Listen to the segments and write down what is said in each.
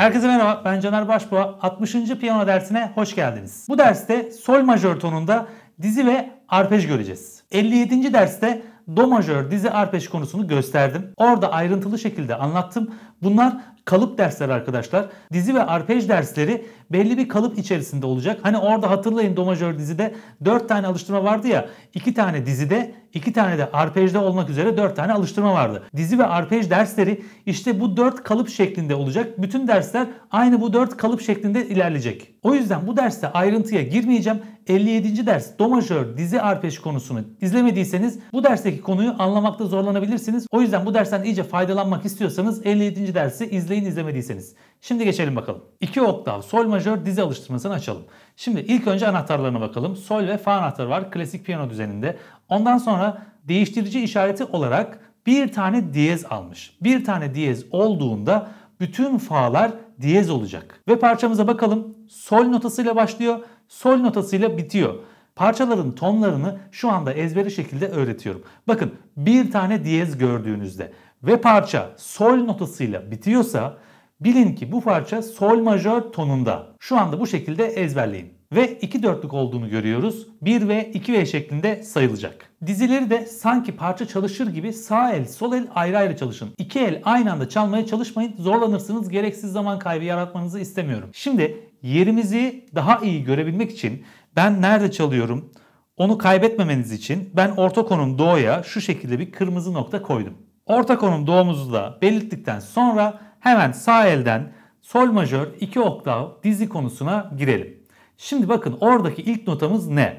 Herkese merhaba, ben Caner Başbuğa. 60. Piyano dersine hoş geldiniz. Bu derste sol majör tonunda dizi ve arpej göreceğiz. 57. derste do majör dizi arpej konusunu gösterdim. Orada ayrıntılı şekilde anlattım. Bunlar kalıp dersler arkadaşlar. Dizi ve arpej dersleri belli bir kalıp içerisinde olacak. Hani orada hatırlayın, do majör dizide 4 tane alıştırma vardı ya. 2 tane dizide, 2 tane de arpejde olmak üzere 4 tane alıştırma vardı. Dizi ve arpej dersleri işte bu 4 kalıp şeklinde olacak. Bütün dersler aynı bu 4 kalıp şeklinde ilerleyecek. O yüzden bu derste ayrıntıya girmeyeceğim. 57. ders do majör dizi arpej konusunu izlemediyseniz bu dersteki konuyu anlamakta zorlanabilirsiniz. O yüzden bu dersten iyice faydalanmak istiyorsanız 57. dersi izleyin izlemediyseniz. Şimdi geçelim bakalım. 2 oktav sol majör dizi alıştırmasını açalım. Şimdi ilk önce anahtarlarına bakalım. Sol ve fa anahtarı var klasik piyano düzeninde. Ondan sonra değiştirici işareti olarak bir tane diyez almış. Bir tane diyez olduğunda bütün fa'lar diyez olacak. Ve parçamıza bakalım. Sol notasıyla başlıyor, sol notasıyla bitiyor. Parçaların tonlarını şu anda ezberi şekilde öğretiyorum. Bakın, bir tane diyez gördüğünüzde ve parça sol notasıyla bitiyorsa bilin ki bu parça sol majör tonunda. Şu anda bu şekilde ezberleyin. Ve 2 dörtlük olduğunu görüyoruz. 1 ve 2V şeklinde sayılacak. Dizileri de sanki parça çalışır gibi sağ el, sol el ayrı ayrı çalışın. 2 el aynı anda çalmaya çalışmayın. Zorlanırsınız. Gereksiz zaman kaybı yaratmanızı istemiyorum. Şimdi yerimizi daha iyi görebilmek için ben nerede çalıyorum onu kaybetmemeniz için ben orta konum do'ya şu şekilde bir kırmızı nokta koydum. Orta konum do'muzu da belirttikten sonra hemen sağ elden sol majör 2 oktav dizi konusuna girelim. Şimdi bakın, oradaki ilk notamız ne?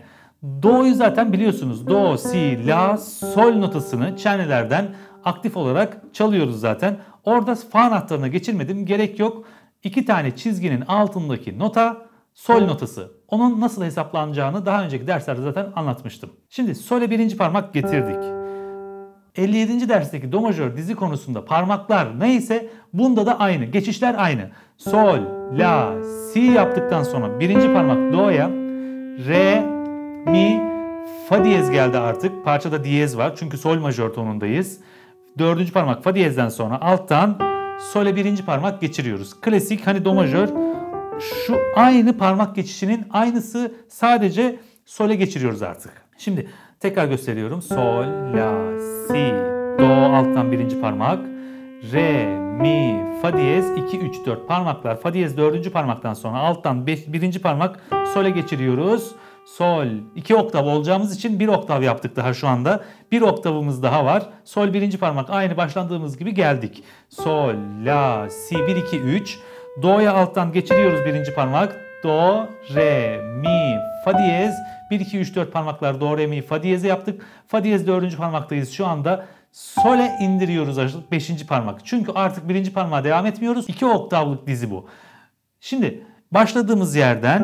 Do'yu zaten biliyorsunuz. Do, si, la, sol notasını çenelerden aktif olarak çalıyoruz zaten. Orada fa anahtarına geçirmedim. Gerek yok. 2 tane çizginin altındaki nota sol notası. Onun nasıl hesaplanacağını daha önceki derslerde zaten anlatmıştım. Şimdi sol'e 1. parmak getirdik. 57. dersteki do majör dizi konusunda parmaklar neyse bunda da aynı. Geçişler aynı. Sol, la, si yaptıktan sonra 1. parmak do'ya, re, mi, fa diyez geldi artık. Parçada diyez var çünkü sol majör tonundayız. 4. parmak fa diyezden sonra alttan sol'e 1. parmak geçiriyoruz. Klasik, hani do majör şu aynı parmak geçişinin aynısı, sadece sol'e geçiriyoruz artık. Şimdi tekrar gösteriyorum. Sol, la, si, do alttan 1. parmak. Re, mi, fa diyez 2, 3, 4 parmaklar. Fa diyez 4. parmaktan sonra alttan 1. parmak sol'e geçiriyoruz. Sol 2 oktav olacağımız için 1 oktav yaptık daha şu anda. 1 oktavımız daha var. Sol 1. parmak aynı başlandığımız gibi geldik. Sol, la, si 1, 2, 3. Do'ya alttan geçiriyoruz 1. parmak. Do, re, mi, fa diyez. 1, 2, 3, 4 parmaklar do, re, mi, fa diyezi yaptık. Fa diyez 4. parmaktayız şu anda. Sol'e indiriyoruz artık 5. parmak. Çünkü artık 1. parmağa devam etmiyoruz. 2 oktavlık dizi bu. Şimdi başladığımız yerden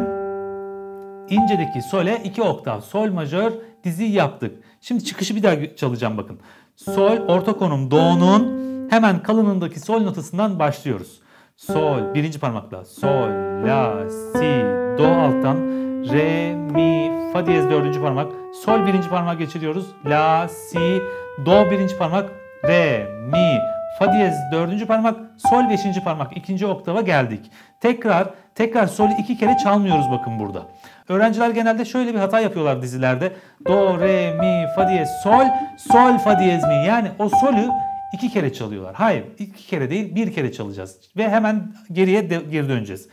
incedeki sol'e 2 oktav sol majör dizi yaptık. Şimdi çıkışı bir daha çalacağım bakın. Sol, orta konum do'nun hemen kalınındaki sol notasından başlıyoruz. Sol 1. parmakla, sol, la, si, do alttan, re, mi, fa diyez 4. parmak, sol 1. parmağa geçiriyoruz, la, si, do 1. parmak, re, mi, fa diyez 4. parmak, sol 5. parmak, 2. oktava geldik. Tekrar sol'ü 2 kere çalmıyoruz bakın burada. Öğrenciler genelde şöyle bir hata yapıyorlar dizilerde. Do, re, mi, fa diyez, sol, sol, fa diyez, mi, yani o sol'ü 2 kere çalıyorlar. Hayır, 2 kere değil, 1 kere çalacağız. Ve hemen geri döneceğiz.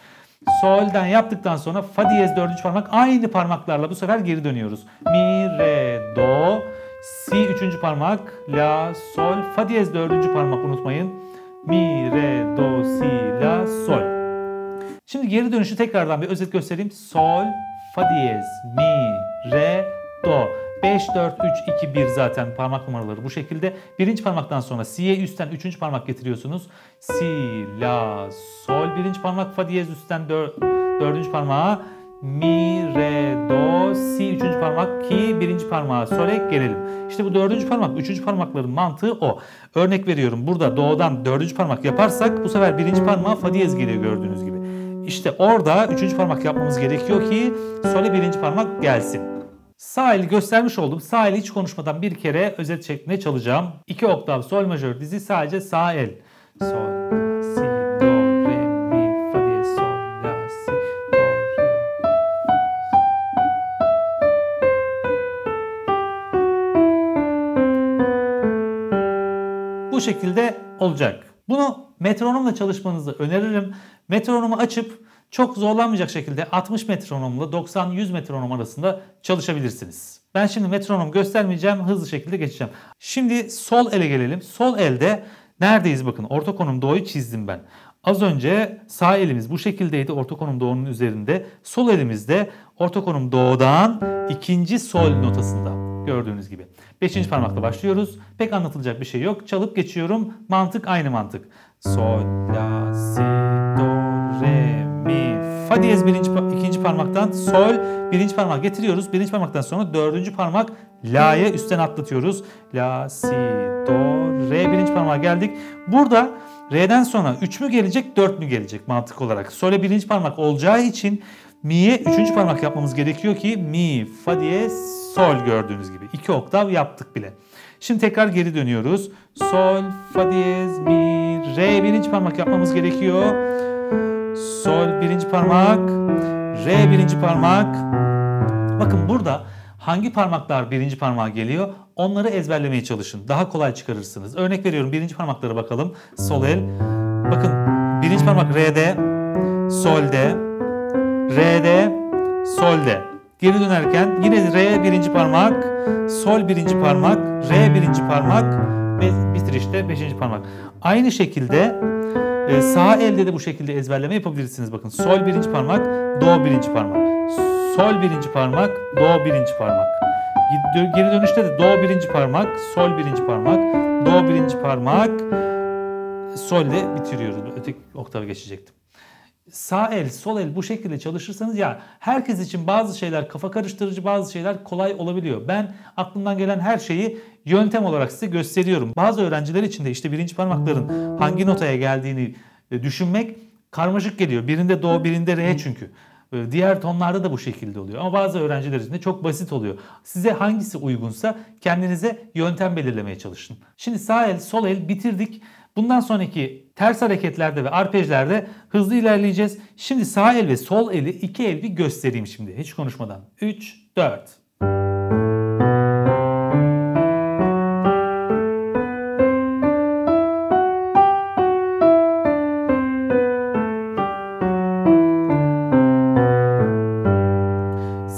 Sol'den yaptıktan sonra fa diyez 4. parmak aynı parmaklarla bu sefer geri dönüyoruz. Mi, re, do, si 3. parmak, la, sol, fa diyez 4. parmak unutmayın. Mi, re, do, si, la, sol. Şimdi geri dönüşü tekrardan bir özet göstereyim. Sol, fa diyez, mi, re, do. 5, 4, 3, 2, 1 zaten parmak numaraları bu şekilde. 1. parmaktan sonra si'ye üstten 3. parmak getiriyorsunuz. Si, la, sol 1. parmak, fa diyez üstten 4. parmağa, mi, re, do, si 3. parmak ki 1. parmağa sol'e gelelim. İşte bu 4. parmak 3. parmakların mantığı o. Örnek veriyorum, burada do'dan 4. parmak yaparsak bu sefer 1. parmağa fa diyez geliyor gördüğünüz gibi. İşte orada 3. parmak yapmamız gerekiyor ki sol'e 1. parmak gelsin. Sağ eli göstermiş oldum. Sağ eli hiç konuşmadan bir kere özet şeklinde çalacağım. 2 oktav sol majör dizi sadece sağ el. Sol, si, do, re, mi, Bu şekilde olacak. Bunu metronomla çalışmanızı öneririm. Metronomu açıp çok zorlanmayacak şekilde 60 metronomla 90-100 metronom arasında çalışabilirsiniz. Ben şimdi metronom göstermeyeceğim. Hızlı şekilde geçeceğim. Şimdi sol ele gelelim. Sol elde neredeyiz bakın. Orta konum doğuyu çizdim ben. Az önce sağ elimiz bu şekildeydi. Orta konum doğunun üzerinde. Sol elimizde orta konum doğudan ikinci sol notasında. Gördüğünüz gibi. 5. parmakla başlıyoruz. Pek anlatılacak bir şey yok. Çalıp geçiyorum. Mantık aynı mantık. Sol, la, si, do, re, mi, fa diyez ikinci parmaktan sol, birinci parmak getiriyoruz. Birinci parmaktan sonra dördüncü parmak la'ya üstten atlatıyoruz. La, si, do, re birinci parmağa geldik. Burada re'den sonra 3 mü gelecek, 4 mü gelecek mantık olarak. Sol'e birinci parmak olacağı için mi'ye üçüncü parmak yapmamız gerekiyor ki mi, fa diyez sol gördüğünüz gibi. 2 oktav yaptık bile. Şimdi tekrar geri dönüyoruz. Sol, fa diyez, mi, re birinci parmak yapmamız gerekiyor. Sol birinci parmak, re birinci parmak. Bakın burada hangi parmaklar birinci parmağa geliyor? Onları ezberlemeye çalışın. Daha kolay çıkarırsınız. Örnek veriyorum birinci parmaklara bakalım. Sol el. Bakın birinci parmak re'de, sol'de, re'de, sol'de. Geri dönerken yine re birinci parmak, sol birinci parmak, re birinci parmak ve bitirişte 5. parmak. Aynı şekilde sağ elde de bu şekilde ezberleme yapabilirsiniz. Bakın sol birinci parmak, do birinci parmak. Sol birinci parmak, do birinci parmak. Geri dönüşte de do birinci parmak, sol birinci parmak, do birinci parmak, sol ile bitiriyoruz. Öteki oktava geçecektim. Sağ el, sol el bu şekilde çalışırsanız ya herkes için bazı şeyler kafa karıştırıcı, bazı şeyler kolay olabiliyor. Ben aklımdan gelen her şeyi yöntem olarak size gösteriyorum. Bazı öğrenciler için de işte birinci parmakların hangi notaya geldiğini düşünmek karmaşık geliyor. Birinde do, birinde re çünkü. Diğer tonlarda da bu şekilde oluyor. Ama bazı öğrenciler için de çok basit oluyor. Size hangisi uygunsa kendinize yöntem belirlemeye çalışın. Şimdi sağ el, sol el bitirdik. Bundan sonraki ters hareketlerde ve arpejlerde hızlı ilerleyeceğiz. Şimdi sağ el ve sol eli iki el bir göstereyim şimdi hiç konuşmadan. 3, 4.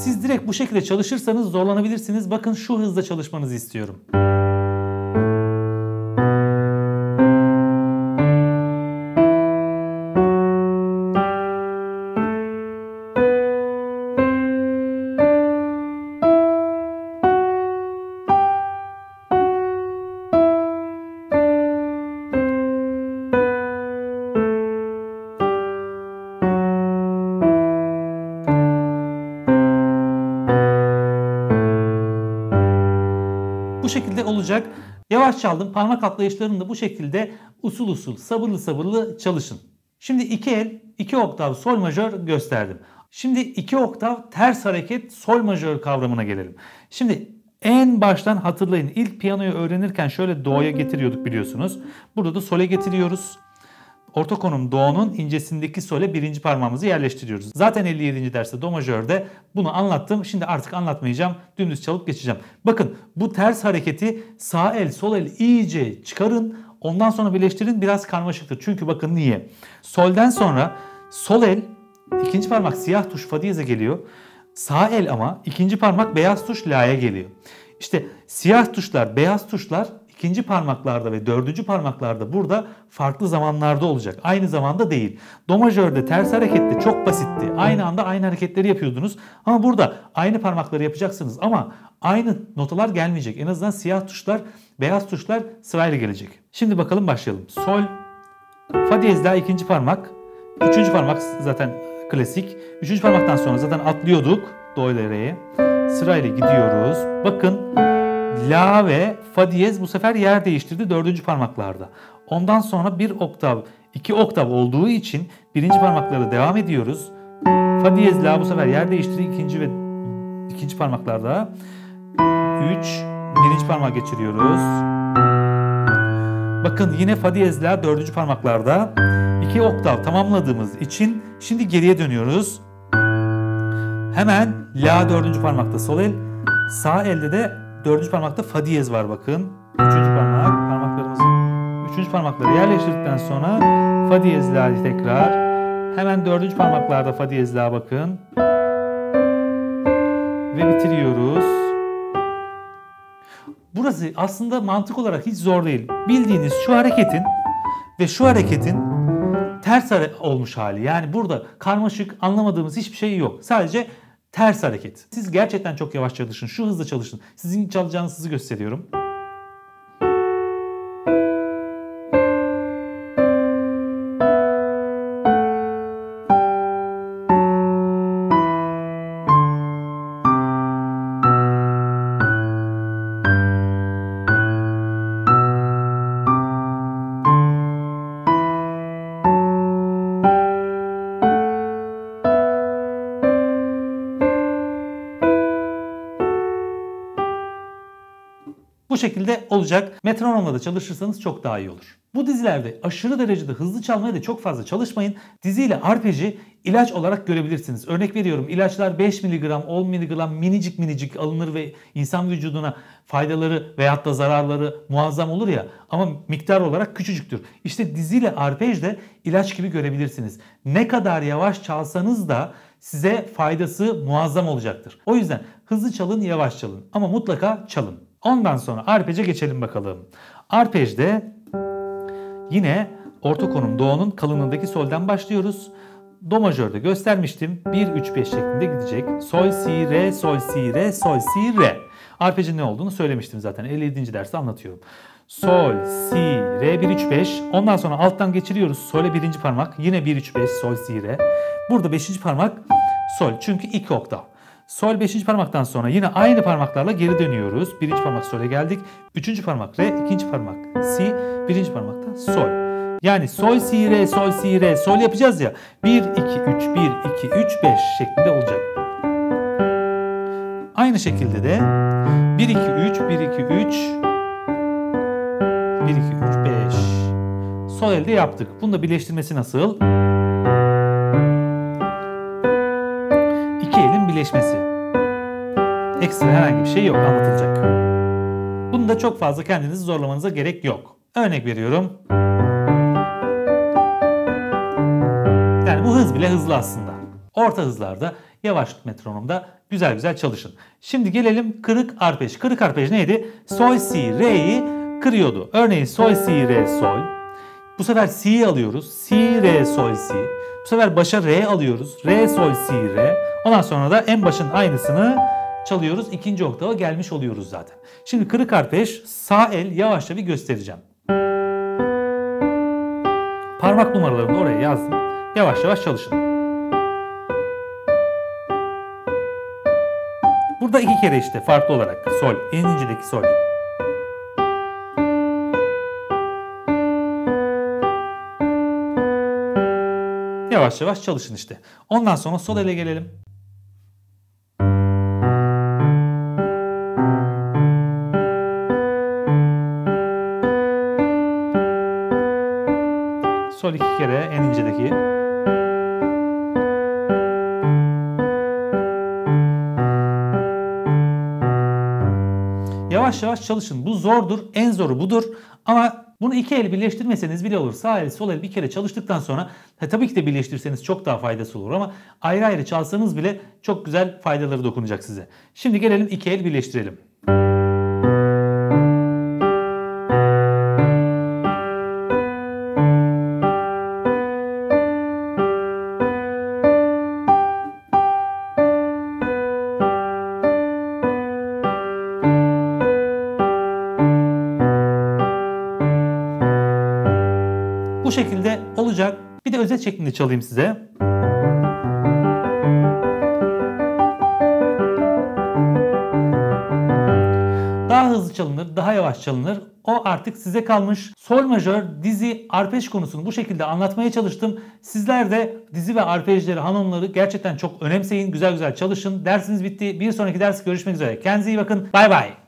Siz direkt bu şekilde çalışırsanız zorlanabilirsiniz. Bakın şu hızda çalışmanızı istiyorum. Bu şekilde olacak. Yavaş çaldım. Parmak atlayışlarını da bu şekilde usul usul, sabırlı sabırlı çalışın. Şimdi iki el, 2 oktav sol majör gösterdim. Şimdi 2 oktav ters hareket sol majör kavramına gelelim. Şimdi en baştan hatırlayın. İlk piyanoyu öğrenirken şöyle do'ya getiriyorduk biliyorsunuz. Burada da sol'e getiriyoruz. Orta konum do'nun incesindeki sol'e birinci parmağımızı yerleştiriyoruz. Zaten 57. derste do majörde bunu anlattım. Şimdi artık anlatmayacağım. Dümdüz çalıp geçeceğim. Bakın bu ters hareketi sağ el sol el iyice çıkarın. Ondan sonra birleştirin. Biraz karmaşıktır. Çünkü bakın niye? Sol'den sonra sol el ikinci parmak siyah tuş fa diyeze geliyor. Sağ el ama ikinci parmak beyaz tuş la'ya geliyor. İşte siyah tuşlar, beyaz tuşlar İkinci parmaklarda ve dördüncü parmaklarda burada farklı zamanlarda olacak. Aynı zamanda değil. Do majörde ters harekette çok basitti. Aynı anda aynı hareketleri yapıyordunuz. Ama burada aynı parmakları yapacaksınız. Ama aynı notalar gelmeyecek. En azından siyah tuşlar, beyaz tuşlar sırayla gelecek. Şimdi bakalım başlayalım. Sol, fa diyez la ikinci parmak. Üçüncü parmak zaten klasik. Üçüncü parmaktan sonra zaten atlıyorduk. Do ile re'ye. Sırayla gidiyoruz. Bakın. La ve fa diyez bu sefer yer değiştirdi dördüncü parmaklarda. Ondan sonra bir oktav, 2 oktav olduğu için birinci parmaklara devam ediyoruz. Fa diyez la bu sefer yer değiştirdi ikinci parmaklarda. 3, birinci parmağa geçiriyoruz. Bakın yine fa diyez la dördüncü parmaklarda. 2 oktav tamamladığımız için şimdi geriye dönüyoruz. Hemen la dördüncü parmakta sol el, sağ elde de dördüncü parmakta fa diyez var bakın. Üçüncü parmak, parmaklarımızın üçüncü parmakları yerleştirdikten sonra fa diyezler tekrar. Hemen dördüncü parmaklarda fa diyezler bakın. Ve bitiriyoruz. Burası aslında mantık olarak hiç zor değil. Bildiğiniz şu hareketin ve şu hareketin ters olmuş hali. Yani burada karmaşık, anlamadığımız hiçbir şey yok. Sadece ters hareket. Siz gerçekten çok yavaş çalışın. Şu hızla çalışın. Sizin çalacağınızı gösteriyorum. Bu şekilde olacak. Metronomla da çalışırsanız çok daha iyi olur. Bu dizilerde aşırı derecede hızlı çalmaya da çok fazla çalışmayın. Diziyle arpeji ilaç olarak görebilirsiniz. Örnek veriyorum, ilaçlar 5 mg, 10 mg minicik minicik alınır ve insan vücuduna faydaları veyahut da zararları muazzam olur ya, ama miktar olarak küçücüktür. İşte diziyle arpej de ilaç gibi görebilirsiniz. Ne kadar yavaş çalsanız da size faydası muazzam olacaktır. O yüzden hızlı çalın, yavaş çalın ama mutlaka çalın. Ondan sonra arpej'e geçelim bakalım. Arpej'de yine orta konum do'nun kalınlığındaki sol'den başlıyoruz. Do majörde göstermiştim. 1-3-5 şeklinde gidecek. Sol, si, re, sol, si, re, sol, si, re. Arpej'in ne olduğunu söylemiştim zaten. 57. derste anlatıyorum. Sol, si, re, 1-3-5. Ondan sonra alttan geçiriyoruz. Sol'e 1. parmak. Yine 1-3-5, sol, si, re. Burada 5. parmak sol. Çünkü 2 oktav. Sol 5. parmaktan sonra yine aynı parmaklarla geri dönüyoruz. 1. parmak sol'e geldik. 3. parmak re, 2. parmak si, 1. parmakta sol. Yani sol, si, re, sol, si, re, sol yapacağız ya. 1, 2, 3, 1, 2, 3, 5 şeklinde olacak. Aynı şekilde de 1, 2, 3, 1, 2, 3, 1, 2, 3, 5. Sol elde yaptık. Bunu da birleştirmesi nasıl? Birleşmesi. Ekstra herhangi bir şey yok, anlatılacak. Bunu da çok fazla kendinizi zorlamanıza gerek yok. Örnek veriyorum. Yani bu hız bile hızlı aslında. Orta hızlarda, yavaş metronomda güzel güzel çalışın. Şimdi gelelim kırık arpej. Kırık arpej neydi? Sol, si, re'yi kırıyordu. Örneğin sol, si, re, sol. Bu sefer si'yi alıyoruz. Si, re, sol, si. Bu sefer başa re alıyoruz. Re, sol, si, re. Ondan sonra da en başın aynısını çalıyoruz. İkinci oktava gelmiş oluyoruz zaten. Şimdi kırık arpej, sağ el, yavaşça bir göstereceğim. Parmak numaralarını oraya yazdım. Yavaş yavaş çalışın. Burada 2 kere işte farklı olarak. Sol, en incedeki sol. Yavaş yavaş çalışın işte. Ondan sonra sol ele gelelim. Sol 2 kere en incedeki. Yavaş yavaş çalışın. Bu zordur. En zoru budur. Ama bunu iki el birleştirmeseniz bile olur. Sağ el, sol el bir kere çalıştıktan sonra tabii ki de birleştirirseniz çok daha faydası olur ama ayrı ayrı çalsanız bile çok güzel faydaları dokunacak size. Şimdi gelelim iki el birleştirelim. Bu şekilde olacak. Bir de özet şeklinde çalayım size. Daha hızlı çalınır, daha yavaş çalınır. O artık size kalmış. Sol majör, dizi, arpej konusunu bu şekilde anlatmaya çalıştım. Sizler de dizi ve arpejleri, hanımları gerçekten çok önemseyin. Güzel güzel çalışın. Dersiniz bitti. Bir sonraki ders görüşmek üzere. Kendinize iyi bakın. Bay bay.